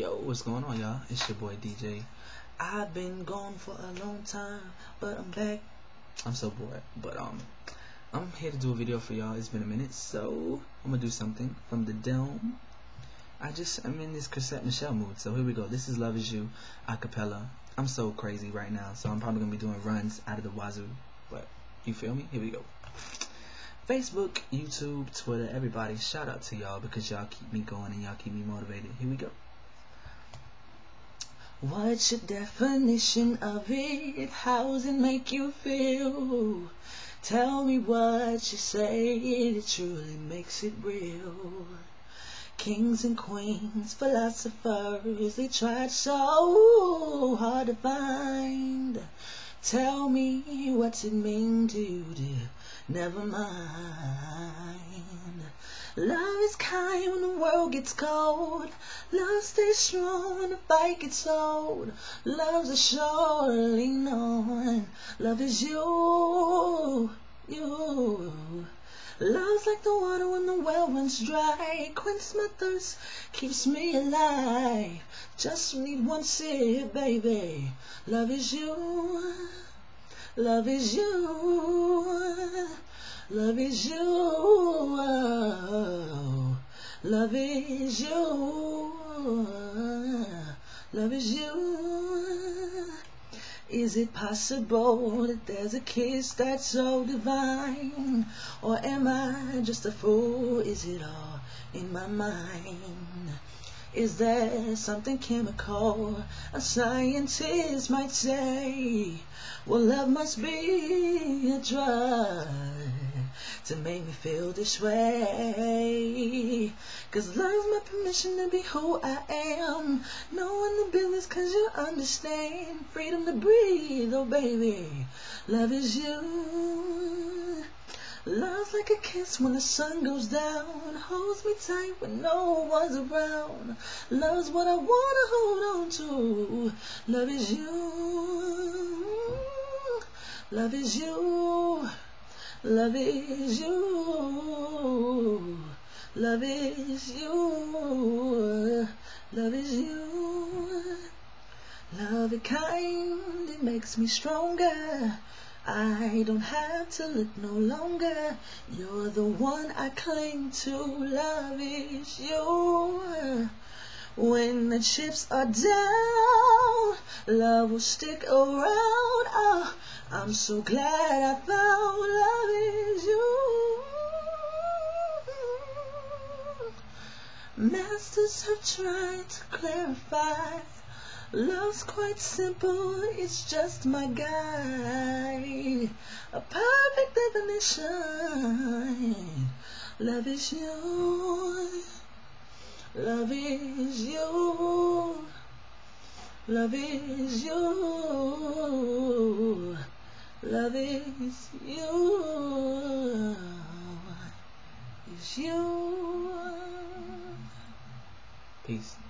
Yo, what's going on, y'all? It's your boy DJ. I've been gone for a long time, but I'm back. I'm so bored, but I'm here to do a video for y'all. It's been a minute, so I'm gonna do something from the dome. I'm in this Chrisette Michele mood, so here we go. This is Love Is You, a cappella. I'm so crazy right now, so I'm probably gonna be doing runs out of the wazoo, but you feel me? Here we go. Facebook, YouTube, Twitter, everybody, shout out to y'all because y'all keep me going and y'all keep me motivated. Here we go. What's your definition of it? How does it make you feel? Tell me what you say, it truly makes it real. Kings and queens, philosophers, they tried so hard to find. Tell me what's it mean to you, dear? Never mind. Love is kind when the world gets cold. Love stays strong when the fight gets old. Love's a show to lean on. Love is you, you. Love's like the water when the well runs dry. Quenches my thirst, keeps me alive. Just need one sip, baby. Love is you. Love is you. Love is you. Oh, love is you. Love is you. Is it possible that there's a kiss that's so divine? Or am I just a fool? Is it all in my mind? Is there something chemical a scientist might say? Well, love must be a drug to make me feel this way. 'Cause love's my permission to be who I am. Knowing the business 'cause you understand. Freedom to breathe, oh baby. Love is you. Love's like a kiss when the sun goes down. Holds me tight when no one's around. Love's what I wanna hold on to. Love is you. Love is you. Love is you. Love is you. Love is you. Love is kind, it makes me stronger. I don't have to look no longer. You're the one I cling to. Love is you. When the chips are down, love will stick around. Oh, I'm so glad I found love is you. Masters have tried to clarify. Love's quite simple, it's just my guide. A perfect definition. Love is you. Love is you. Love is you. Love is you. Is you. Peace.